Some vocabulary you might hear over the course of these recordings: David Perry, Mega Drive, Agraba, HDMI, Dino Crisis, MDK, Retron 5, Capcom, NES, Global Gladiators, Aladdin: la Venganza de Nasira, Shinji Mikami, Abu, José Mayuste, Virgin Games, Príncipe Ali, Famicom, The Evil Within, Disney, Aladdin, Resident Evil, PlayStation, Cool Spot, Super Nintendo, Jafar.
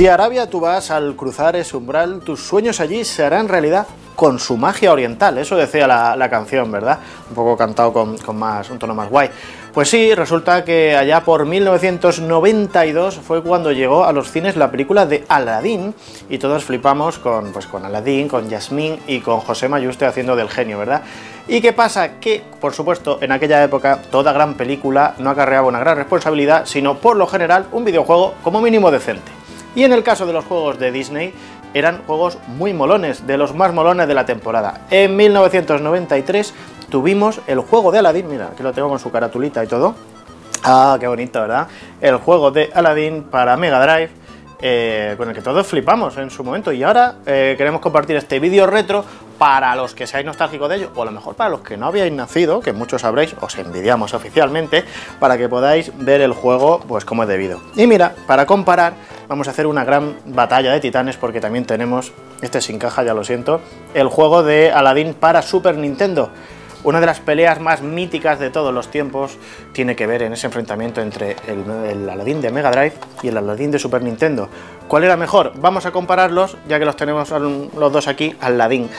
Si a Arabia tú vas, al cruzar ese umbral, tus sueños allí se harán realidad con su magia oriental. Eso decía la canción, ¿verdad? Un poco cantado con un tono más guay. Pues sí, resulta que allá por 1992 fue cuando llegó a los cines la película de Aladdin, y todos flipamos con Aladdin, con Yasmín y con José Mayuste haciendo del genio, ¿verdad? ¿Y qué pasa? Que, por supuesto, en aquella época toda gran película no acarreaba una gran responsabilidad, sino por lo general un videojuego como mínimo decente. Y en el caso de los juegos de Disney, eran juegos muy molones, de los más molones de la temporada. En 1993 tuvimos el juego de Aladdin, mira, aquí lo tengo con su caratulita y todo. Ah, qué bonito, ¿verdad? El juego de Aladdin para Mega Drive, con el que todos flipamos en su momento. Y ahora queremos compartir este vídeo retro para los que seáis nostálgicos de ello, o a lo mejor para los que no habíais nacido, que muchos sabréis, os envidiamos oficialmente, para que podáis ver el juego pues como es debido. Y mira, para comparar, vamos a hacer una gran batalla de titanes, porque también tenemos, este sin caja, ya lo siento, el juego de Aladdin para Super Nintendo. Una de las peleas más míticas de todos los tiempos tiene que ver en ese enfrentamiento entre el Aladdin de Mega Drive y el Aladdin de Super Nintendo. ¿Cuál era mejor? Vamos a compararlos, ya que los tenemos los dos aquí, Aladdin.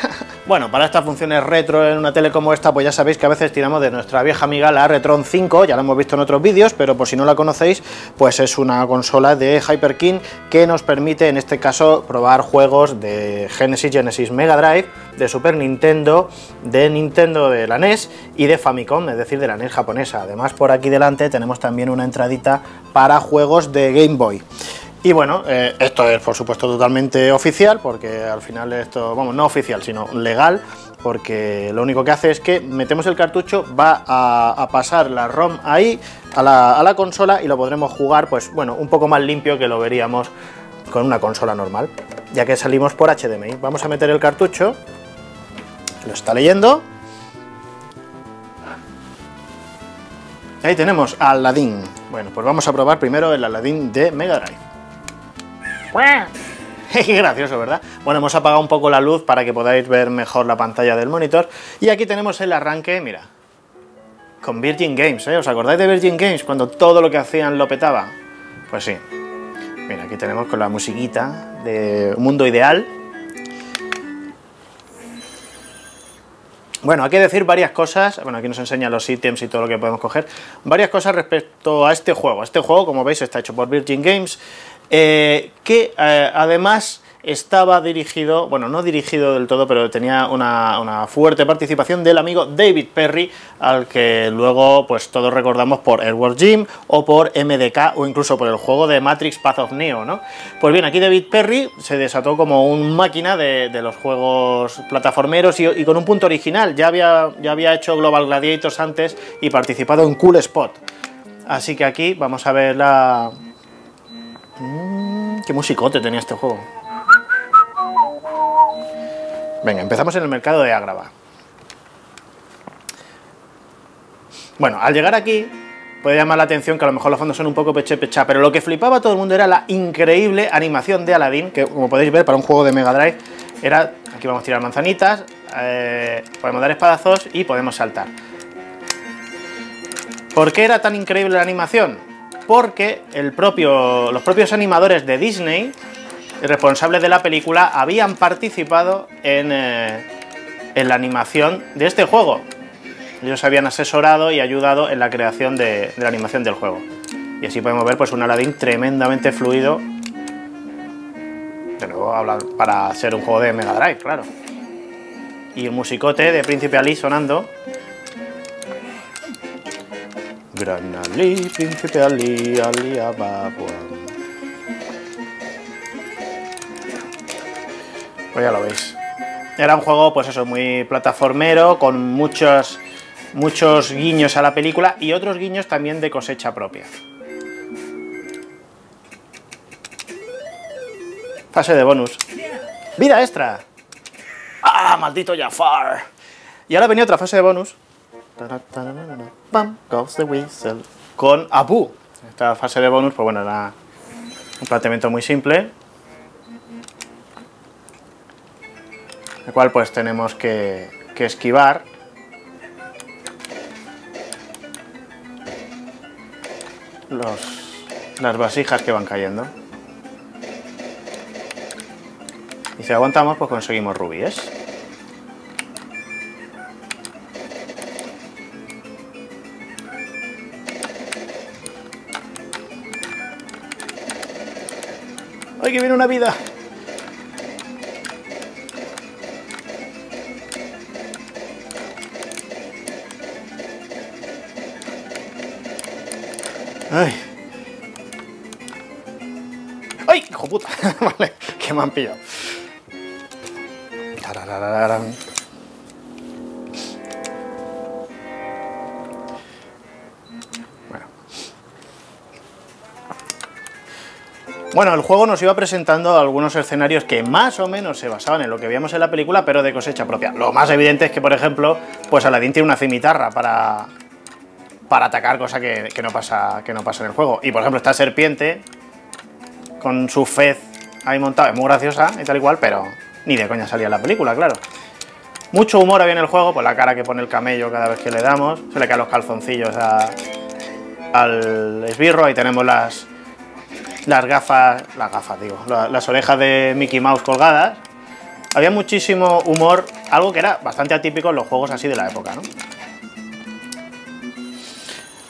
Bueno, para estas funciones retro en una tele como esta, pues ya sabéis que a veces tiramos de nuestra vieja amiga la Retron 5, ya la hemos visto en otros vídeos, pero por si no la conocéis, pues es una consola de Hyperkin que nos permite, en este caso, probar juegos de Genesis, Mega Drive, de Super Nintendo, de Nintendo de la NES y de Famicom, es decir, de la NES japonesa. Además, por aquí delante tenemos también una entradita para juegos de Game Boy. Y bueno, esto es por supuesto totalmente oficial, porque al final esto, vamos, no oficial, sino legal, porque lo único que hace es que metemos el cartucho, va a pasar la ROM ahí a la consola y lo podremos jugar, pues bueno, un poco más limpio que lo veríamos con una consola normal, ya que salimos por HDMI. Vamos a meter el cartucho, lo está leyendo. Ahí tenemos Aladdin. Bueno, pues vamos a probar primero el Aladdin de Mega Drive. ¡Qué gracioso!, ¿verdad? Bueno, hemos apagado un poco la luz para que podáis ver mejor la pantalla del monitor. Y aquí tenemos el arranque, mira, con Virgin Games, ¿eh? ¿Os acordáis de Virgin Games? Cuando todo lo que hacían lo petaba. Pues sí. Mira, aquí tenemos con la musiquita de Un Mundo Ideal. Bueno, hay que decir varias cosas. Bueno, aquí nos enseña los ítems y todo lo que podemos coger. Varias cosas respecto a este juego. Este juego, como veis, está hecho por Virgin Games. Que además estaba dirigido, bueno, no dirigido del todo, pero tenía una fuerte participación del amigo David Perry, al que luego pues todos recordamos por Earthworm Jim o por MDK o incluso por el juego de Matrix Path of Neo, ¿no? Pues bien, aquí David Perry se desató como un máquina de los juegos plataformeros y con un punto original. Ya había hecho Global Gladiators antes y participado en Cool Spot. Así que aquí vamos a ver la... qué musicote tenía este juego. Venga, empezamos en el mercado de Agraba. Bueno, al llegar aquí puede llamar la atención que a lo mejor los fondos son un poco pecha, pero lo que flipaba a todo el mundo era la increíble animación de Aladdin, que como podéis ver para un juego de Mega Drive era... Aquí vamos a tirar manzanitas, podemos dar espadazos y podemos saltar. ¿Por qué era tan increíble la animación? Porque los propios animadores de Disney, responsables de la película, habían participado en la animación de este juego. Ellos habían asesorado y ayudado en la creación de la animación del juego. Y así podemos ver pues un Aladdin tremendamente fluido. De nuevo, para ser un juego de Mega Drive, claro. Y el musicote de Príncipe Ali sonando. Gran Ali, Príncipe Ali, Ali Ababua. Pues ya lo veis. Era un juego, pues eso, muy plataformero, con muchos guiños a la película y otros guiños también de cosecha propia. Fase de bonus. ¡Vida extra! ¡Ah, maldito Jafar! Y ahora venía otra fase de bonus. Con Abu. Esta fase de bonus, pues bueno, era un planteamiento muy simple, el cual pues tenemos que esquivar. Las vasijas que van cayendo. Y si aguantamos, pues conseguimos rubíes. ¡Ay, que viene una vida! ¡Ay! ¡Ay, hijo puta! Vale, que me han pillado. Tararararán. Bueno, el juego nos iba presentando algunos escenarios que más o menos se basaban en lo que veíamos en la película, pero de cosecha propia. Lo más evidente es que, por ejemplo, pues Aladdin tiene una cimitarra para atacar, cosa que no pasa en el juego. Y, por ejemplo, esta serpiente con su fez ahí montada es muy graciosa y tal y cual, pero ni de coña salía en la película, claro. Mucho humor había en el juego, pues la cara que pone el camello cada vez que le damos, se le caen los calzoncillos al esbirro, ahí tenemos las orejas de Mickey Mouse colgadas. Había muchísimo humor, algo que era bastante atípico en los juegos así de la época, ¿no?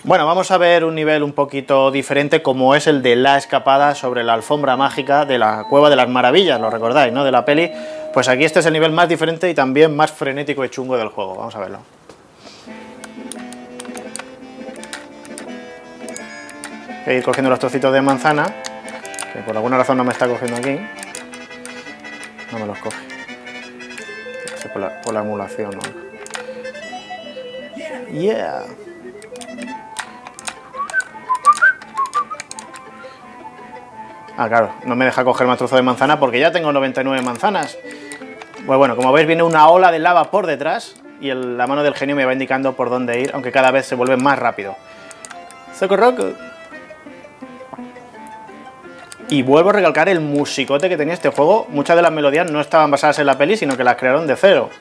Bueno, vamos a ver un nivel un poquito diferente, como es el de la escapada sobre la alfombra mágica de la Cueva de las Maravillas, lo recordáis, ¿no?, de la peli. Pues aquí este es el nivel más diferente y también más frenético y chungo del juego, vamos a verlo. Voy a ir cogiendo los trocitos de manzana, que por alguna razón no me está cogiendo aquí. No me los coge. Eso es por la emulación, ¿no? ¡Yeah! Ah, claro, no me deja coger más trozos de manzana porque ya tengo 99 manzanas. Pues bueno, como veis viene una ola de lava por detrás y la mano del genio me va indicando por dónde ir, aunque cada vez se vuelve más rápido. ¡Socorro! Y vuelvo a recalcar el musicote que tenía este juego. Muchas de las melodías no estaban basadas en la peli, sino que las crearon de cero.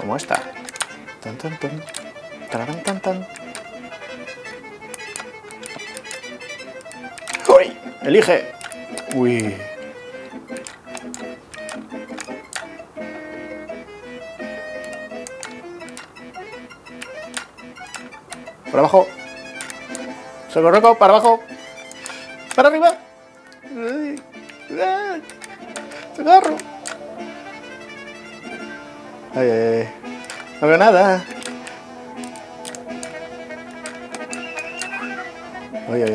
Como esta. Tan, tan, tan. Tararán, tan, tan. ¡Uy! ¡Elige! ¡Uy! Por abajo. ¡Socorro! ¡Para abajo! ¡Para arriba! ¡Te agarro! ¡Ay, ay! No veo nada. ¡Ay, ay!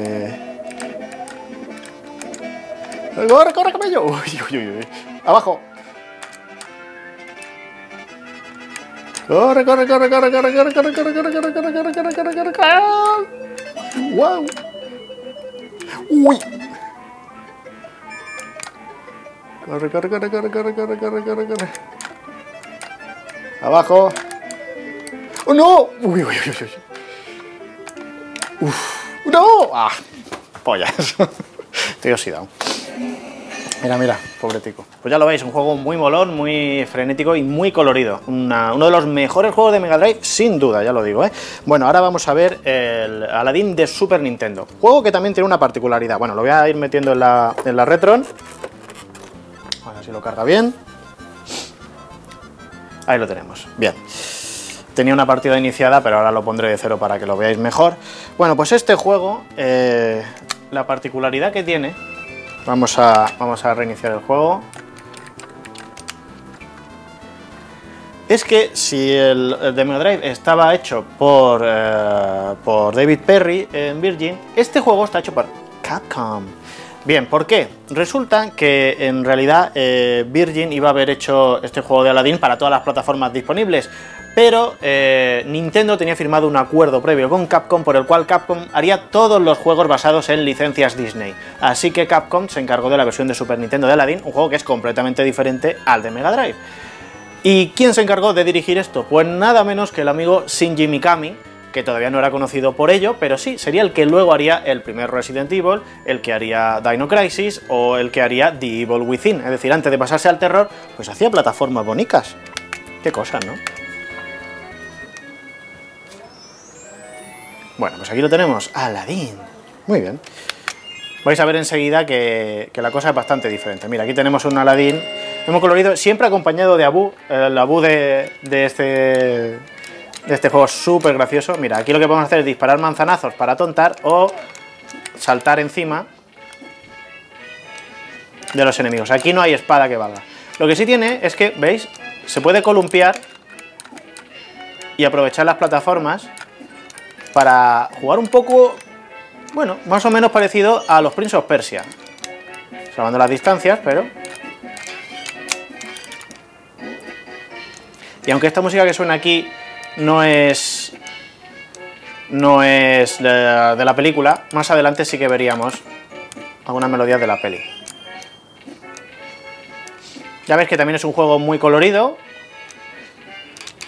Ay. ¡Corre, corre, camello! ¡Uy, uy, uy! ¡Abajo! ¡Corre, corre, corre, corre, corre, corre, corre, corre, corre, corre, corre, corre, corre, corre, corre, corre! ¡Wow! ¡Uy! Corre, corre, corre, corre, corre, corre, corre, corre, corre. Abajo. ¡Oh, no! ¡Uy, uy, uy, uy! ¡Uf! ¡No! ¡Ah! ¡Pollas! Estoy oxidado. Mira, mira, pobre tico. Pues ya lo veis, un juego muy molón, muy frenético y muy colorido. Uno de los mejores juegos de Mega Drive, sin duda, ya lo digo, ¿eh? Bueno, ahora vamos a ver el Aladdin de Super Nintendo. Juego que también tiene una particularidad. Bueno, lo voy a ir metiendo en la Retron. A ver si lo carga bien. Ahí lo tenemos, bien. Tenía una partida iniciada, pero ahora lo pondré de cero para que lo veáis mejor. Bueno, pues este juego, la particularidad que tiene... Vamos a reiniciar el juego. Es que si el de Mega Drive estaba hecho por David Perry en Virgin, este juego está hecho por Capcom. Bien, ¿por qué? Resulta que en realidad Virgin iba a haber hecho este juego de Aladdin para todas las plataformas disponibles, pero Nintendo tenía firmado un acuerdo previo con Capcom por el cual Capcom haría todos los juegos basados en licencias Disney. Así que Capcom se encargó de la versión de Super Nintendo de Aladdin, un juego que es completamente diferente al de Mega Drive. ¿Y quién se encargó de dirigir esto? Pues nada menos que el amigo Shinji Mikami, que todavía no era conocido por ello, pero sí, sería el que luego haría el primer Resident Evil, el que haría Dino Crisis o el que haría The Evil Within. Es decir, antes de pasarse al terror, pues hacía plataformas bonitas. Qué cosa, ¿no? Bueno, pues aquí lo tenemos, Aladdin. Muy bien. vais a ver enseguida que la cosa es bastante diferente. Mira, aquí tenemos un Aladdin, hemos colorido, siempre acompañado de Abu, el Abu de este juego súper gracioso. Mira, aquí lo que podemos hacer es disparar manzanazos para atontar o saltar encima de los enemigos. Aquí no hay espada que valga. Lo que sí tiene es que, ¿veis? Se puede columpiar y aprovechar las plataformas para jugar un poco, bueno, más o menos parecido a los Prince of Persia. Salvando las distancias, pero... Y aunque esta música que suena aquí no es de la película, más adelante sí que veríamos algunas melodías de la peli. Ya veis que también es un juego muy colorido.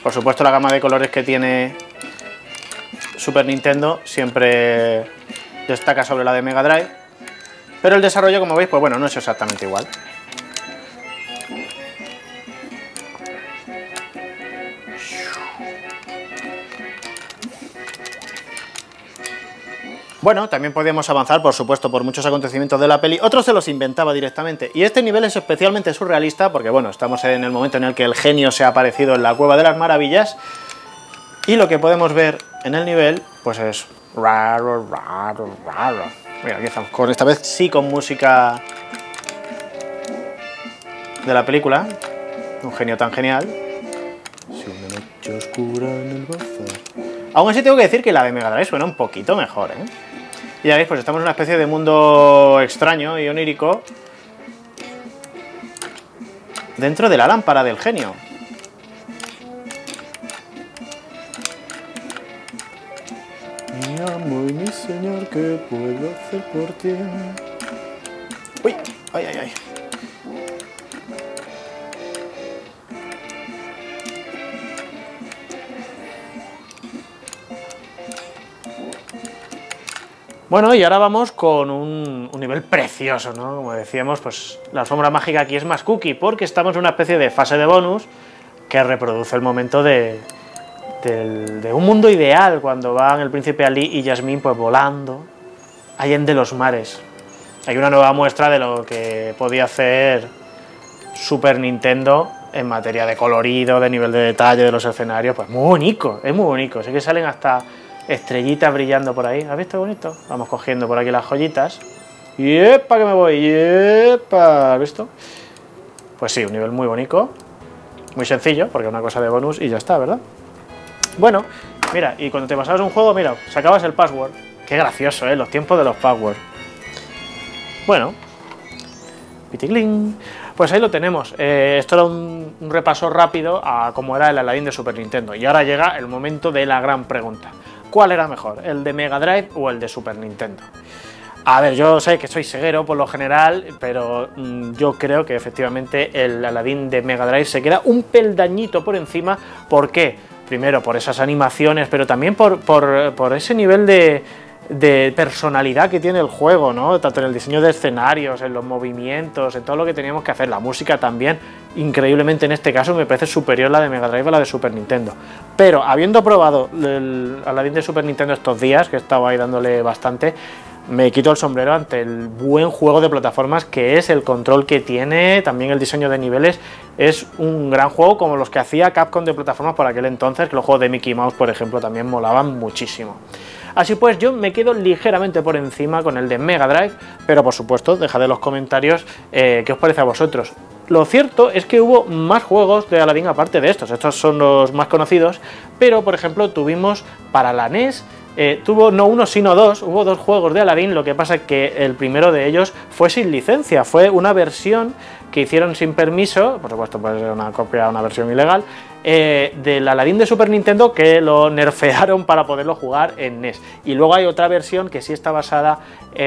Por supuesto, la gama de colores que tiene Super Nintendo siempre destaca sobre la de Mega Drive. Pero el desarrollo, como veis, pues bueno, no es exactamente igual. Bueno, también podíamos avanzar, por supuesto, por muchos acontecimientos de la peli. Otros se los inventaba directamente. Y este nivel es especialmente surrealista porque, bueno, estamos en el momento en el que el genio se ha aparecido en la Cueva de las Maravillas. Y lo que podemos ver en el nivel, pues es... Raro, raro, raro. Mira, aquí estamos. Con esta vez sí con música de la película. Un genio tan genial. Si una noche oscura en el bazar... Aún así tengo que decir que la de Mega Drive suena un poquito mejor, ¿eh? Y ya veis, pues estamos en una especie de mundo extraño y onírico dentro de la lámpara del genio. Mi amo y mi señor, ¿qué puedo hacer por ti? Uy, ay, ay, ay. Bueno, y ahora vamos con un nivel precioso, ¿no? Como decíamos, pues la alfombra mágica aquí es más cookie, porque estamos en una especie de fase de bonus que reproduce el momento de un mundo ideal, cuando van el príncipe Ali y Jasmine pues volando allende los mares. Hay una nueva muestra de lo que podía hacer Super Nintendo en materia de colorido, de nivel de detalle de los escenarios, pues muy bonito, es muy bonito, sí que salen hasta... estrellitas brillando por ahí. ¿Has visto bonito? Vamos cogiendo por aquí las joyitas. ¡Yepa, que me voy! ¡Yepa! ¿Has visto? Pues sí, un nivel muy bonito. Muy sencillo, porque es una cosa de bonus y ya está, ¿verdad? Bueno, mira, y cuando te pasabas un juego, mira, sacabas el password. Qué gracioso, ¿eh? Los tiempos de los passwords. Bueno. Piticlin. Pues ahí lo tenemos. Esto era un repaso rápido a cómo era el Aladdin de Super Nintendo. Y ahora llega el momento de la gran pregunta. ¿Cuál era mejor, el de Mega Drive o el de Super Nintendo? A ver, yo sé que soy ceguero por lo general, pero yo creo que efectivamente el Aladdin de Mega Drive se queda un peldañito por encima. ¿Por qué? Primero, por esas animaciones, pero también por ese nivel de personalidad que tiene el juego, ¿no? Tanto en el diseño de escenarios, en los movimientos, en todo lo que teníamos que hacer, la música también, increíblemente en este caso me parece superior la de Mega Drive a la de Super Nintendo. Pero habiendo probado el Aladdin de Super Nintendo estos días, que he estado ahí dándole bastante, me quito el sombrero ante el buen juego de plataformas que es, el control que tiene, también el diseño de niveles. Es un gran juego como los que hacía Capcom de plataformas por aquel entonces, que los juegos de Mickey Mouse, por ejemplo, también molaban muchísimo. Así pues, yo me quedo ligeramente por encima con el de Mega Drive, pero por supuesto, dejad en los comentarios qué os parece a vosotros. Lo cierto es que hubo más juegos de Aladdin aparte de estos. Estos son los más conocidos, pero por ejemplo tuvimos para la NES, tuvo no uno sino dos, hubo dos juegos de Aladdin, lo que pasa es que el primero de ellos fue sin licencia, fue una versión que hicieron sin permiso, por supuesto puede ser una copia, una versión ilegal, del Aladdin de Super Nintendo que lo nerfearon para poderlo jugar en NES. Y luego hay otra versión que sí está basada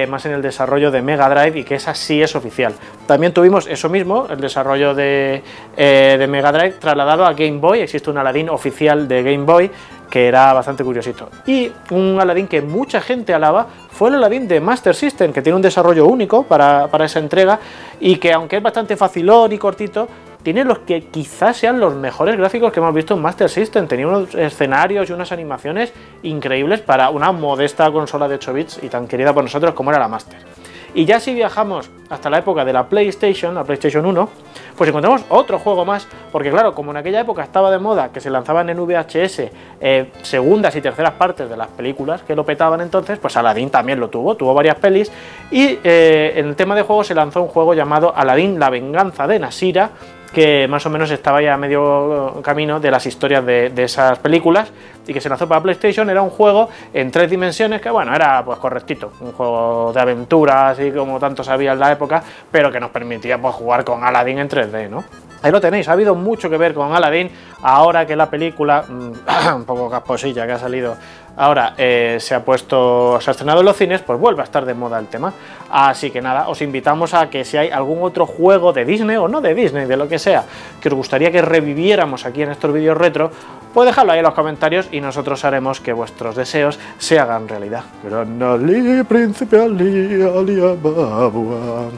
más en el desarrollo de Mega Drive y que esa sí es oficial. También tuvimos eso mismo, el desarrollo de Mega Drive trasladado a Game Boy. Existe un Aladdin oficial de Game Boy que era bastante curiosito. Y un Aladdin que mucha gente alaba fue el Aladdin de Master System, que tiene un desarrollo único para esa entrega y que, aunque es bastante facilón y cortito, tiene los que quizás sean los mejores gráficos que hemos visto en Master System. Tenía unos escenarios y unas animaciones increíbles para una modesta consola de 8 bits y tan querida por nosotros como era la Master. Y ya si viajamos hasta la época de la PlayStation 1, pues encontramos otro juego más, porque claro, como en aquella época estaba de moda que se lanzaban en VHS segundas y terceras partes de las películas que lo petaban entonces, pues Aladdin también lo tuvo, tuvo varias pelis, y en el tema de juego se lanzó un juego llamado Aladdin: La Venganza de Nasira, que más o menos estaba ya a medio camino de las historias de esas películas, y que se lanzó para PlayStation. Era un juego en 3 dimensiones que, bueno, era pues correctito, un juego de aventura, así como tanto sabía en la época, pero que nos permitía pues jugar con Aladdin en 3D, ¿no? Ahí lo tenéis, ha habido mucho que ver con Aladdin, ahora que la película, un poco casposilla que ha salido ahora, se ha estrenado en los cines, pues vuelve a estar de moda el tema. Así que nada, os invitamos a que si hay algún otro juego de Disney, o no de Disney, de lo que sea, que os gustaría que reviviéramos aquí en estos vídeos retro, pues dejadlo ahí en los comentarios y nosotros haremos que vuestros deseos se hagan realidad. Gran Ali, Príncipe Ali, Ali Ababua.